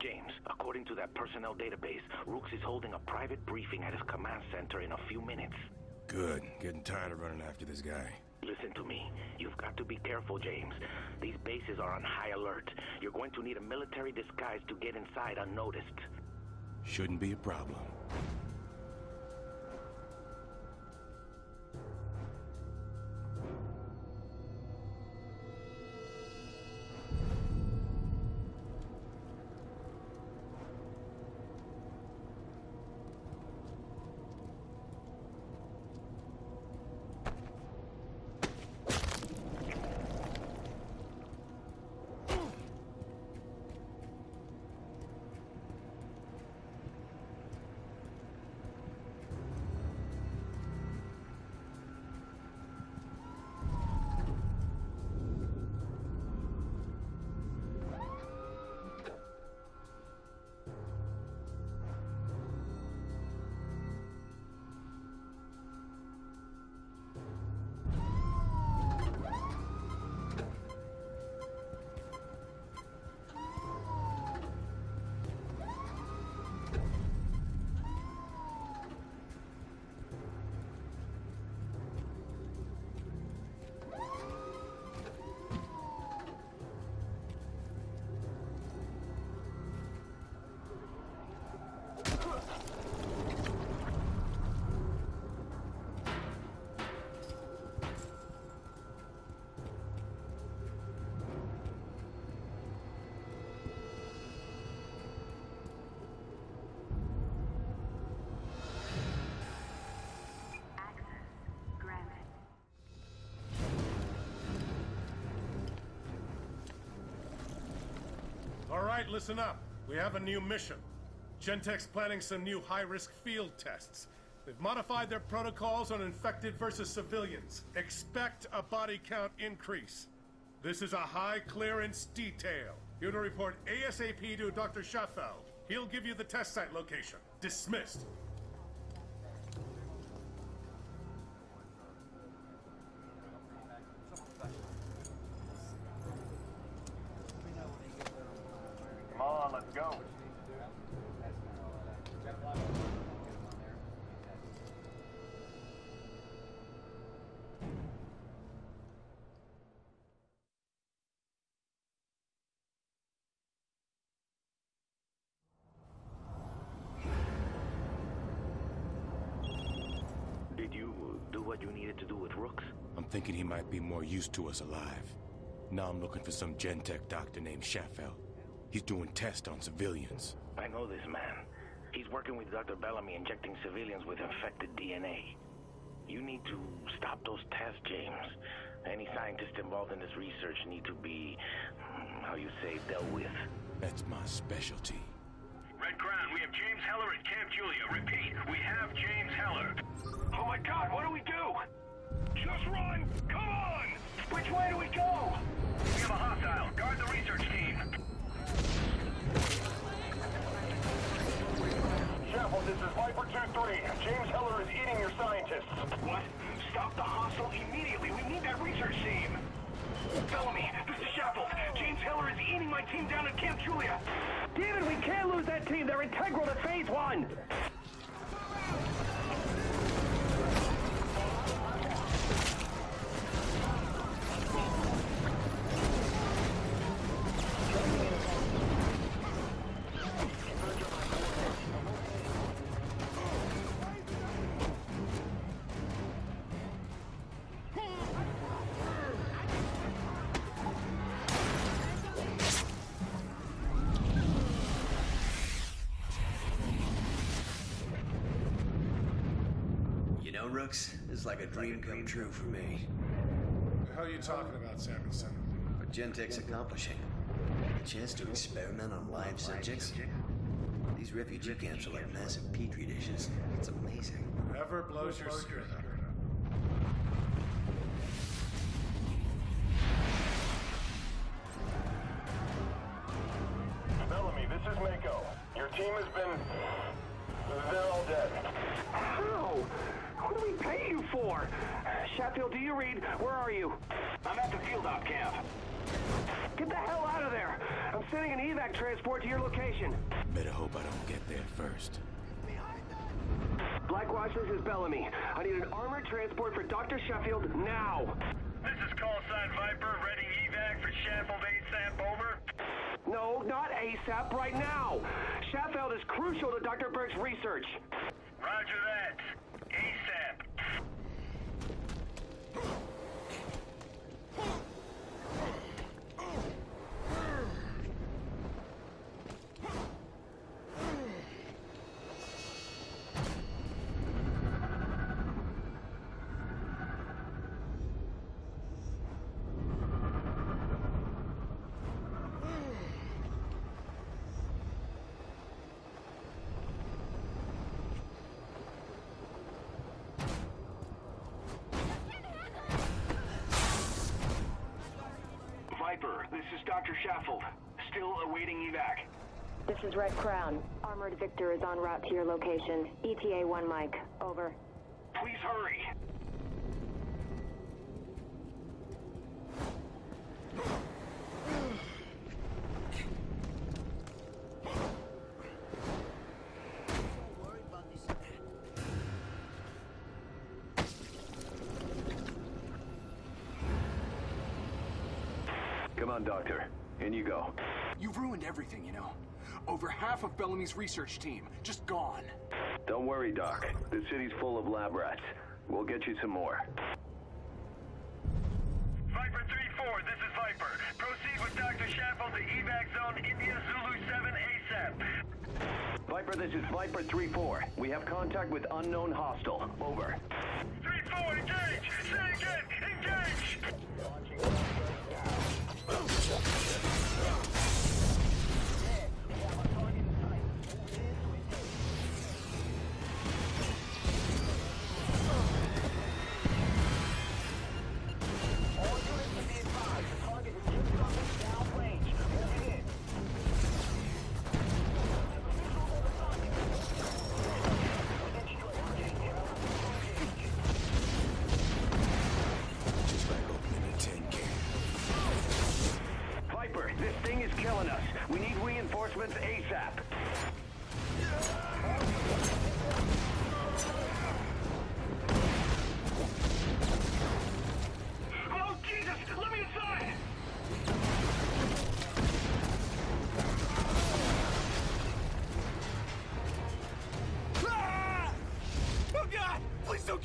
James, according to that personnel database, Rooks is holding a private briefing at his command center in a few minutes. Good. Getting tired of running after this guy. Listen to me. You've got to be careful, James. These bases are on high alert. You're going to need a military disguise to get inside unnoticed. Shouldn't be a problem. Listen up. We have a new mission. Gentek's planning some new high-risk field tests. They've modified their protocols on infected versus civilians. Expect a body count increase. This is a high-clearance detail. You're to report ASAP to Dr. Shaffold. He'll give you the test site location. Dismissed. Thinking he might be more used to us alive. Now I'm looking for some Gentek doctor named Shaffold. He's doing tests on civilians. I know this man. He's working with Dr. Bellamy injecting civilians with infected DNA. You need to stop those tests, James. Any scientists involved in this research need to be, how you say, dealt with. That's my specialty. Red Crown, we have James Heller at Camp Julia. Repeat, we have James Heller. Oh my God, what do we do? Just run! Come on! Which way do we go? We have a hostile. Guard the research team. Shaffold, this is Viper 2-3. James Heller is eating your scientists. What? Stop the hostile immediately. We need that research team. Bellamy, this is Shaffold. James Heller is eating my team down at Camp Julia. Damn it, we can't lose that team. They're integral to Phase 1. Rooks, this is like a dream come true for me. The hell are you talking about, Samuelson? What Gentek's accomplishing. A chance to experiment on live subjects. These refugee camps are like massive petri dishes. It's amazing. Whoever blows your skirt up. Bellamy, this is Mako. Your team has been... they're all dead. How? What do we pay you for? Sheffield, do you read? Where are you? I'm at the field op camp. Get the hell out of there! I'm sending an evac transport to your location. Better hope I don't get there first. Blackwatch, this is Bellamy. I need an armored transport for Dr. Sheffield now! This is call sign Viper, ready evac for Shaffold ASAP, over. No, not ASAP, right now! Sheffield is crucial to Dr. Burke's research. Roger that. ASAP. This is Dr. Shaffold, still awaiting evac. This is Red Crown. Armored Victor is en route to your location. ETA 1 Mike, over. Please hurry. Doctor, in you go. You've ruined everything, you know. Over half of Bellamy's research team, just gone. Don't worry, Doc. The city's full of lab rats. We'll get you some more. Viper 3-4, this is Viper. Proceed with Dr. Shaffold to evac zone India Zulu 7 ASAP. Viper, this is Viper 3-4. We have contact with unknown hostile. Over. 3-4, engage! Say again, engage!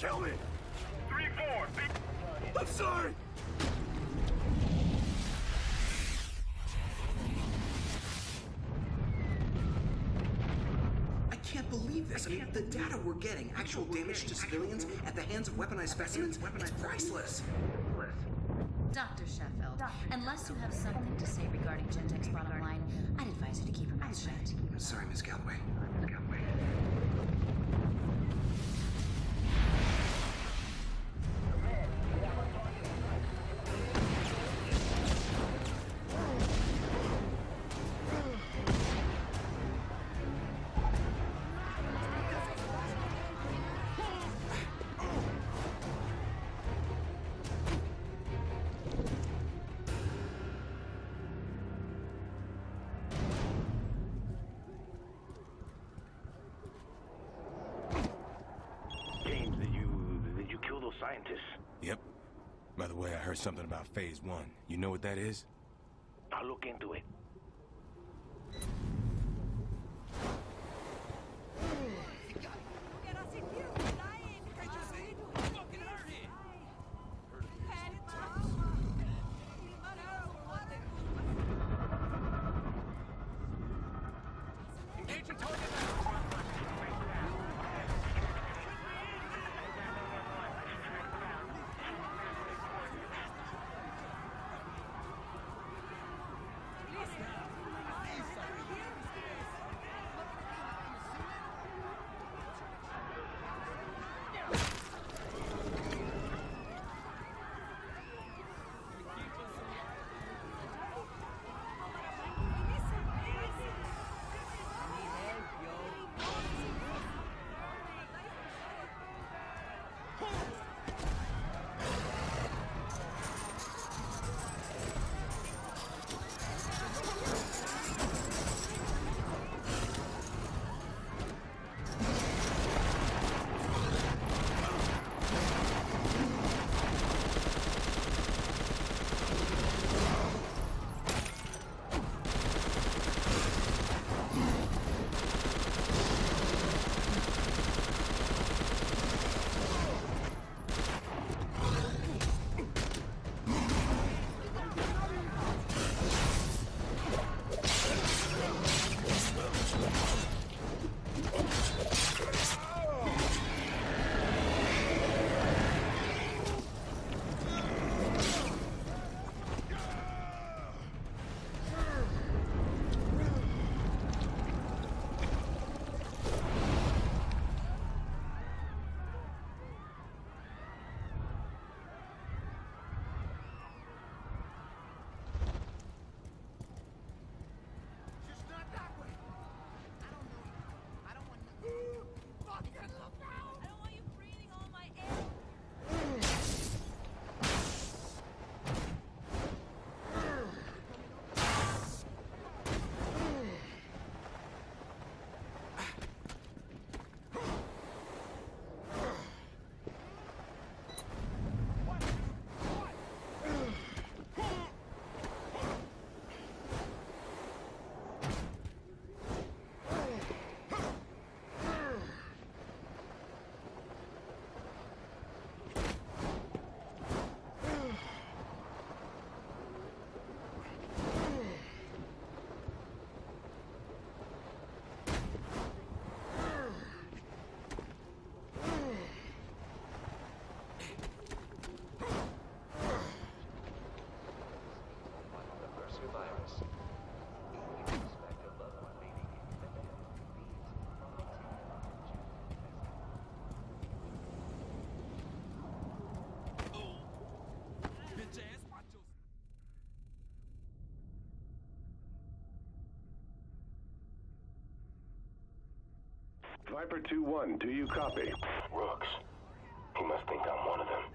Kill me! 3-4! I'm sorry! I can't believe this. I mean, the data we're getting, actual damage to civilians at the hands of weaponized specimens, it's priceless. Dr. Sheffield, unless you have something to say regarding Gentek's bottom line, I'd advise you to keep your mouth shut. I'm sorry, Miss Galloway. Yep. By the way, I heard something about Phase 1. You know what that is? I'll look into it. Viper 2-1, do you copy? Rooks. He must think I'm one of them.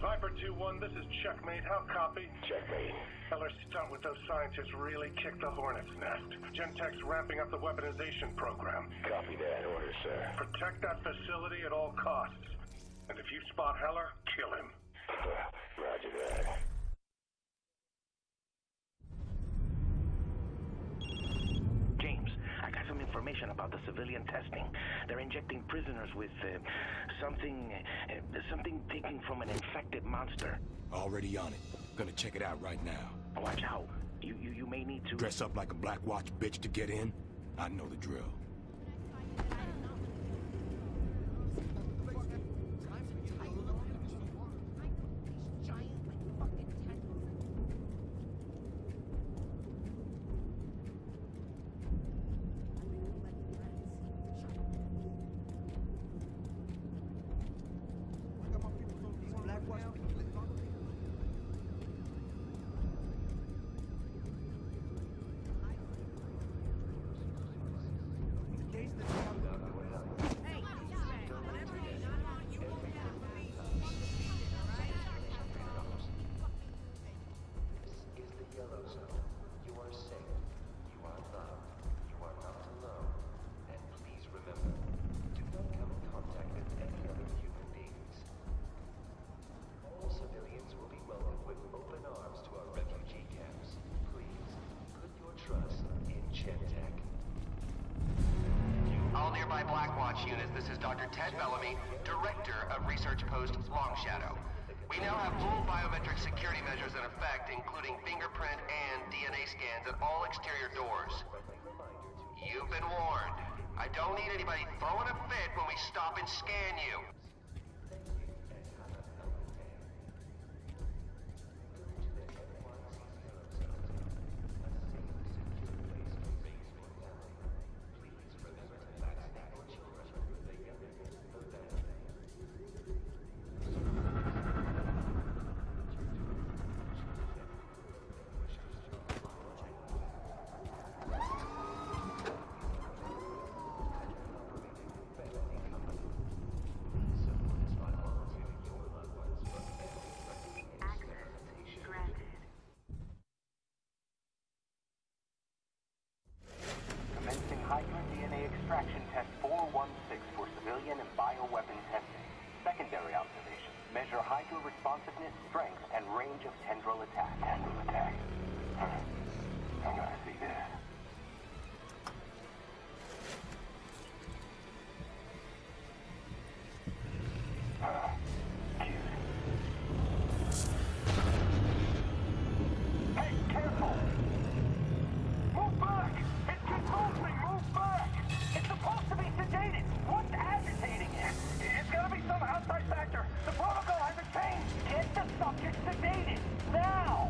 Viper 2-1, this is Checkmate. How copy? Checkmate. Heller's stunt with those scientists really kicked the hornet's nest. Gentek's ramping up the weaponization program. Copy that order, sir. Protect that facility at all costs. And if you spot Heller, kill him. Roger that. James, I got some information about the civilian testing. They're injecting prisoners with something taken from an infected monster. Already on it. Gonna check it out right now. Watch out. You may need to... Dress up like a Blackwatch bitch to get in? I know the drill. Units, this is Dr. Ted Bellamy, Director of Research Post Long Shadow. We now have full biometric security measures in effect, including fingerprint and DNA scans at all exterior doors. You've been warned. I don't need anybody throwing a fit when we stop and scan you. Hydra DNA extraction test 416 for civilian and bioweapon testing. Secondary observation. Measure Hydra responsiveness, strength, and range of tendril attack. Tendril attack. Huh. I'm gonna see this. Factor. The protocol hasn't changed. Get the subject sedated. Now!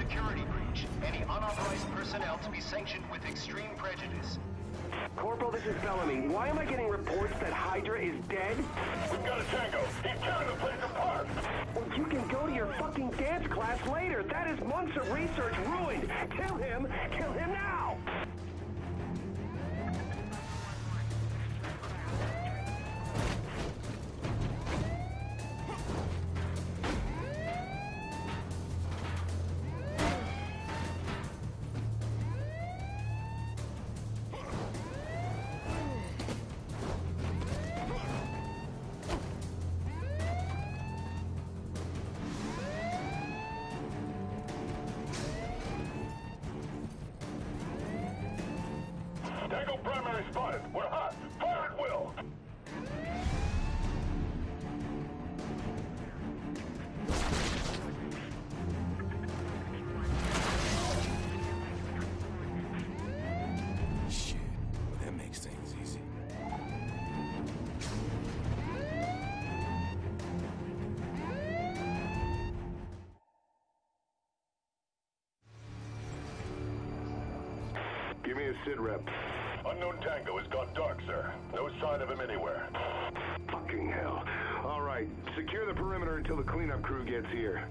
security breach. Any unauthorized personnel to be sanctioned with extreme prejudice. Corporal, this is Bellamy. Why am I getting reports that Hydra is dead? We've got a tango. He's tearing the place apart. Well, you can go to your fucking dance class later. That is months of research ruined. Kill him. Kill him now. Give me a SID rep. Unknown Tango has gone dark, sir. No sign of him anywhere. Fucking hell. All right, secure the perimeter until the cleanup crew gets here.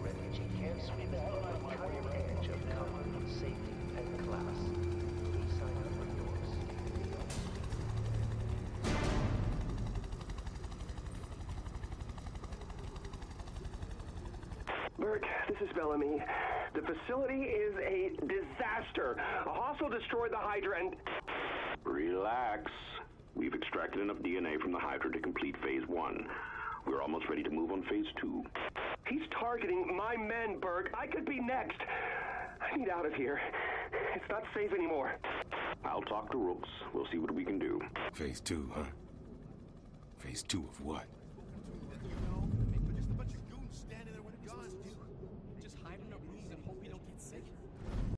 Refugee camps sweep out on the cutting edge of common safety and class. Please sign up for doors. Burke, this is Bellamy. The facility is a disaster. A hostile destroyed the Hydra and... Relax. We've extracted enough DNA from the Hydra to complete phase one. We're almost ready to move on phase two. He's targeting my men, Burke. I could be next. I need out of here. It's not safe anymore. I'll talk to Rooks. We'll see what we can do. Phase two, huh? Phase two of what?